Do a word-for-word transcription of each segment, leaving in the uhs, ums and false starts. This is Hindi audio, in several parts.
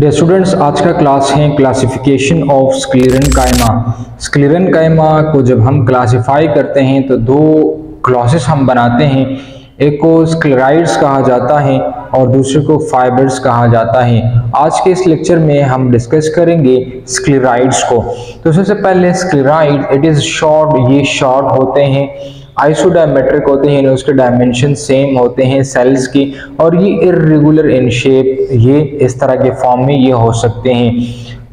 डियर स्टूडेंट्स, आज का क्लास है क्लासिफिकेशन ऑफ स्क्लेरेनकाइमा। स्क्लेरेनकाइमा को जब हम क्लासिफाई करते हैं तो दो क्लासेस हम बनाते हैं, एक को स्क्लेराइड्स कहा जाता है और दूसरे को फाइबर्स कहा जाता है। आज के इस लेक्चर में हम डिस्कस करेंगे स्क्लेराइड्स को। तो सबसे पहले स्क्लेराइड, इट इज़ शॉर्ट, ये शॉर्ट होते हैं, आइसो डायमेट्रिक होते हैं, यानी उसके डायमेंशन सेम होते हैं सेल्स के, और ये इररेगुलर इन शेप, ये इस तरह के फॉर्म में ये हो सकते हैं।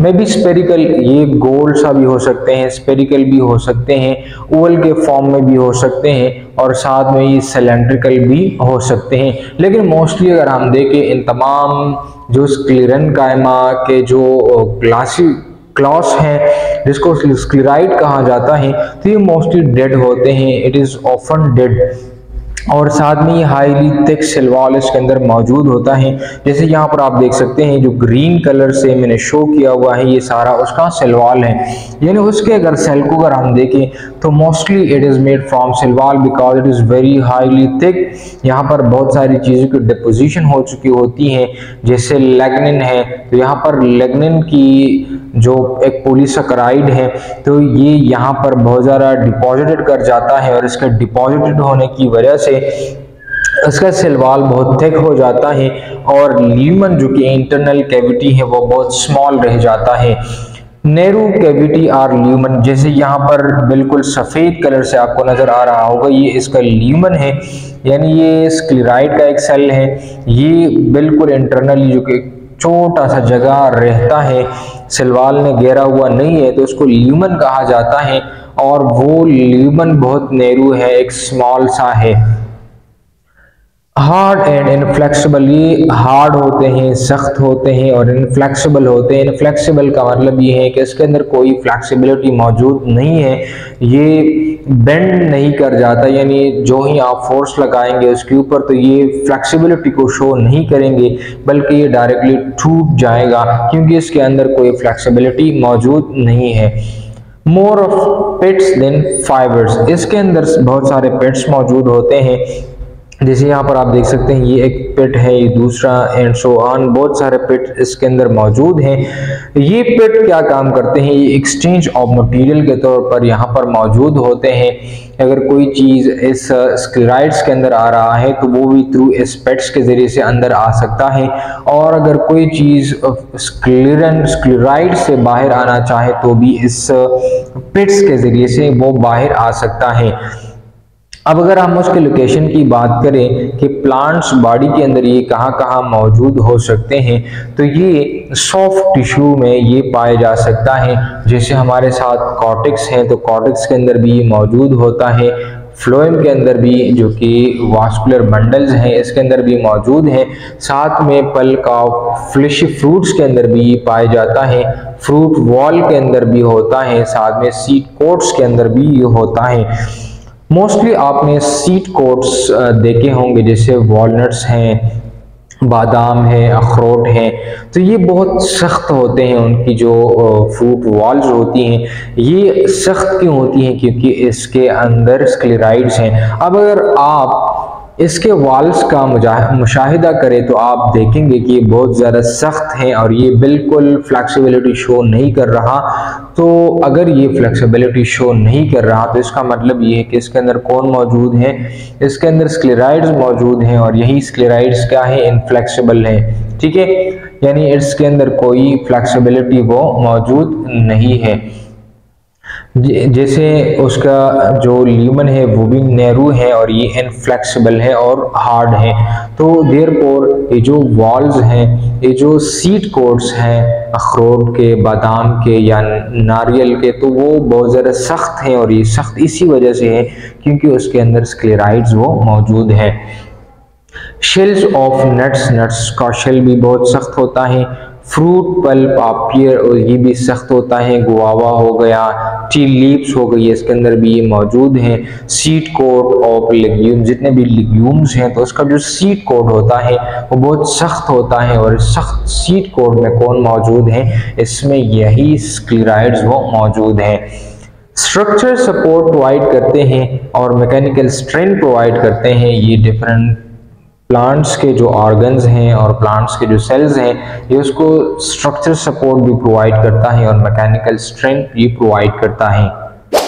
मे बी स्पेरिकल, ये गोल सा भी हो सकते हैं, स्पेरिकल भी हो सकते हैं, ओवल के फॉर्म में भी हो सकते हैं, और साथ में ये सिलिंड्रिकल भी हो सकते हैं। लेकिन मोस्टली अगर हम देखें इन तमाम जो स्क्लेरेनकाइमा के जो क्लासिक क्लास है जिसको स्क्लेराइड कहा जाता है, तो ये मोस्टली डेड होते हैं, इट इज ऑफन डेड, और साथ में ये हाईली थिक सेल वॉल इसके अंदर मौजूद होता है। जैसे यहाँ पर आप देख सकते हैं जो ग्रीन कलर से मैंने शो किया हुआ है, ये सारा उसका सेल वॉल है, यानी उसके अगर सेल को अगर हम देखें तो mostly it is made from cell wall because it is very highly thick. यहाँ पर बहुत सारी चीज़ों की डिपोजिशन हो चुकी होती है, जैसे लेगनिन है, तो यहाँ पर लेगनिन की जो एक पॉलीसैकेराइड है तो ये यहाँ पर बहुत ज़्यादा डिपॉजिटेड कर जाता है, और इसके डिपॉजिटेड होने की वजह से इसका सेल वॉल बहुत थिक हो जाता है, और ल्यूमन जो कि इंटरनल कैविटी है वो बहुत स्मॉल रह जाता है। नेरू कैविटी आर ल्यूमन, जैसे यहाँ पर बिल्कुल सफ़ेद कलर से आपको नज़र आ रहा होगा, ये इसका ल्यूमन है, यानी ये स्क्लेराइड का एक सेल है, ये बिल्कुल इंटरनली जो कि छोटा सा जगह रहता है, सिलवाल ने घेरा हुआ नहीं है, तो उसको ल्यूमन कहा जाता है, और वो ल्यूमन बहुत नेरू है, एक स्मॉल सा है। हार्ड एंड इनफ्लैक्सीबल, ये हार्ड होते हैं, सख्त होते हैं, और इनफ्लैक्सीबल होते हैं। इनफ्लैक्सीबल का मतलब ये है कि इसके अंदर कोई फ्लैक्सीबिलिटी मौजूद नहीं है, ये बेंड नहीं कर जाता, यानी जो ही आप फोर्स लगाएंगे उसके ऊपर तो ये फ्लैक्सीबिलिटी को शो नहीं करेंगे, बल्कि ये डायरेक्टली टूट जाएगा क्योंकि इसके अंदर कोई फ्लैक्सीबिलिटी मौजूद नहीं है। More of pits then fibres, इसके अंदर बहुत सारे पिट्स मौजूद होते हैं, जैसे यहाँ पर आप देख सकते हैं ये एक पिट है, ये दूसरा, एंड सो ऑन, बहुत सारे पिट इसके अंदर मौजूद हैं। ये पिट क्या काम करते हैं, ये एक्सचेंज ऑफ मटेरियल के तौर पर यहाँ पर मौजूद होते हैं। अगर कोई चीज़ इस स्क्लेराइड्स के अंदर आ रहा है तो वो भी थ्रू इस पिट्स के ज़रिए से अंदर आ सकता है, और अगर कोई चीज़ स्क्लेरन स्क्लेराइड से बाहर आना चाहे तो भी इस पिट्स के ज़रिए से वो बाहर आ सकता है। अब अगर हम उसके लोकेशन की बात करें कि प्लांट्स बॉडी के अंदर ये कहाँ कहाँ मौजूद हो सकते हैं, तो ये सॉफ्ट टिश्यू में ये पाया जा सकता है, जैसे हमारे साथ कॉर्टेक्स हैं तो कॉर्टेक्स के अंदर भी ये मौजूद होता है, फ्लोएम के अंदर भी जो कि वास्कुलर बंडल्स हैं इसके अंदर भी मौजूद हैं, साथ में पल्क ऑफ फ्लेशी फ्रूट्स के अंदर भी पाया जाता है, फ्रूट वॉल के अंदर भी होता है, साथ में सीड कोट्स के अंदर भी ये होता है। मोस्टली आपने सीड कोट्स देखे होंगे, जैसे वॉलनट्स हैं, बादाम है, अखरोट है, तो ये बहुत सख्त होते हैं, उनकी जो फ्रूट वॉल्स होती हैं ये सख्त क्यों होती हैं, क्योंकि इसके अंदर स्क्लेराइड्स हैं। अब अगर आप इसके वॉल्स का मुशाहिदा करें तो आप देखेंगे कि ये बहुत ज़्यादा सख्त हैं और ये बिल्कुल फ्लैक्सीबिलिटी शो नहीं कर रहा, तो अगर ये फ्लेक्सिबिलिटी शो नहीं कर रहा तो इसका मतलब ये है कि इसके अंदर कौन मौजूद है, इसके अंदर स्क्लेराइड्स मौजूद हैं, और यही स्क्लेराइड्स क्या है, इनफ्लेक्सिबल है, ठीक है, यानी इसके अंदर कोई फ्लेक्सिबिलिटी वो मौजूद नहीं है। जैसे उसका जो ल्यूमन है वो भी नेहरू है, और ये इनफ्लेक्सिबल है और हार्ड है, तो देयरफॉर ये जो वॉल्स हैं, ये जो सीड कोट्स हैं अखरोट के, बादाम के या नारियल के, तो वो बहुत ज़्यादा सख्त हैं, और ये सख्त इसी वजह से है क्योंकि उसके अंदर स्क्लेराइड्स वो मौजूद हैं। शेल्स ऑफ नट्स, नट्स का शेल भी बहुत सख्त होता है, फ्रूट पल्प आप और ये भी सख्त होता है, गुआवा हो गया, टी लीव्स हो गई, इसके अंदर भी ये मौजूद हैं। सीड कोट ऑफ लिग्यूम, जितने भी लिग्यूम्स हैं तो उसका जो सीड कोट होता है वो बहुत सख्त होता है, और सख्त सीड कोट में कौन मौजूद है, इसमें यही स्क्लेराइड्स वो मौजूद हैं। स्ट्रक्चर सपोर्ट प्रोवाइड करते हैं और मैकेनिकल स्ट्रेंथ प्रोवाइड करते हैं, ये डिफरेंट प्लांट्स के जो ऑर्गन्स हैं और प्लांट्स के जो सेल्स हैं, ये उसको स्ट्रक्चर सपोर्ट भी प्रोवाइड करता है और मैकेनिकल स्ट्रेंथ भी प्रोवाइड करता है।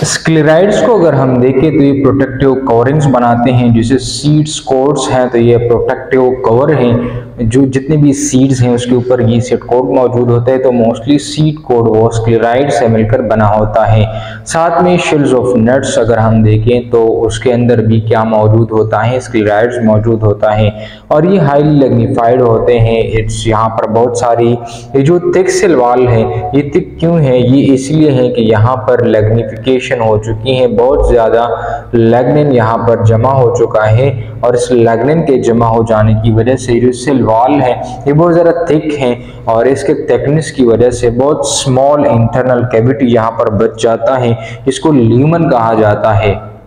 स्क्लेराइड्स को अगर हम देखें तो ये प्रोटेक्टिव कवरिंग्स बनाते हैं, जैसे सीड्स कोट्स हैं तो ये प्रोटेक्टिव कवर हैं, जो जितने भी सीड्स हैं उसके ऊपर ये सीड कोट मौजूद होता है, तो मोस्टली सीड कोट वो स्क्लेराइड से मिलकर बना होता है। साथ में शेल्स ऑफ नट्स अगर हम देखें तो उसके अंदर भी क्या मौजूद होता है, स्क्लेराइड्स मौजूद होता है और ये हाईली लग्निफाइड होते हैं। इट्स यहाँ पर बहुत सारी ये जो थिक सेल वॉल है, ये थिक क्यों है, ये इसलिए है कि यहाँ पर लग्निफिकेशन हो चुकी है, बहुत ज़्यादा लग्निन यहाँ पर जमा हो चुका है और इस लग्निन के जमा हो जाने की वजह से जो सेल वॉल है ये बहुत ज़्यादा थिक है और इसके थिकनेस की वजह से बहुत स्मॉल इंटरनल कैविटी यहाँ पर बच जाता है, इसको ल्यूमन कहा जाता है।